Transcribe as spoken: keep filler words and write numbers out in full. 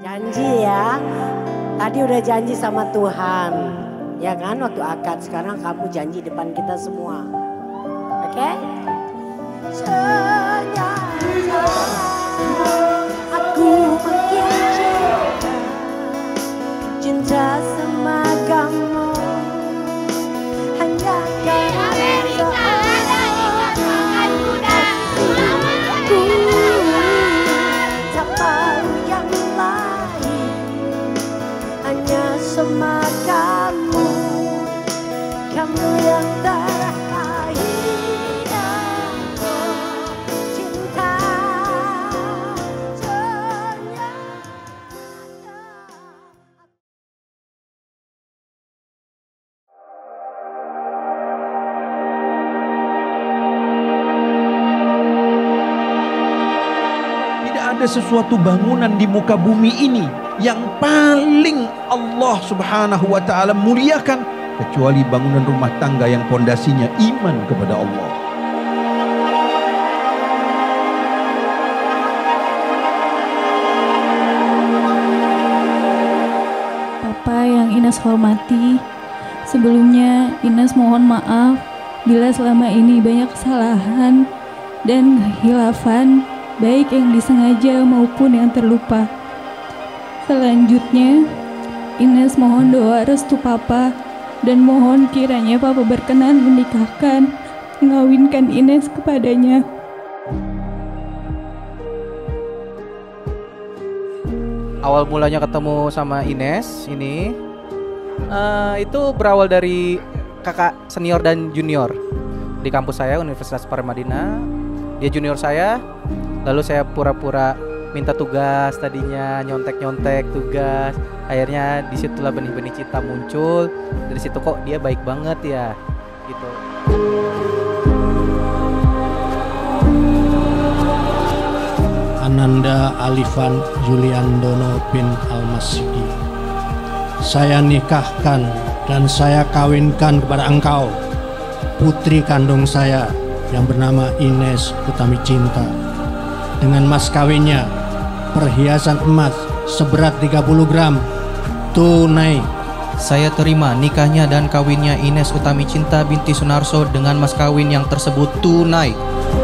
Janji ya, tadi udah janji sama Tuhan, ya kan waktu akad. Sekarang kamu janji depan kita semua, oke? Okay? Aku mencintai cinta sama kamu, hanya karena sama kamu, kamu yang terakhir aku cinta. Tidak ada sesuatu bangunan di muka bumi ini yang paling Allah subhanahu wa ta'ala muliakan kecuali bangunan rumah tangga yang pondasinya iman kepada Allah. Papa yang Ines hormati, sebelumnya Ines mohon maaf bila selama ini banyak kesalahan dan kekhilafan, baik yang disengaja maupun yang terlupa. Selanjutnya, Ines mohon doa restu Papa dan mohon kiranya Papa berkenan menikahkan, mengawinkan Ines kepadanya. Awal mulanya ketemu sama Ines ini, uh, itu berawal dari kakak senior dan junior di kampus saya, Universitas Parmadina. Dia junior saya, lalu saya pura-pura minta tugas tadinya, nyontek-nyontek tugas. Akhirnya disitulah benih-benih cinta muncul. Dari situ kok dia baik banget ya, gitu. Ananda Alifan Yulian Dono bin Almasyidi, saya nikahkan dan saya kawinkan kepada engkau putri kandung saya yang bernama Inez Utami Cinta, dengan mas kawinnya perhiasan emas seberat tiga puluh gram tunai. Saya terima nikahnya dan kawinnya Inez Utami Cinta binti Sunarso dengan mas kawin yang tersebut tunai.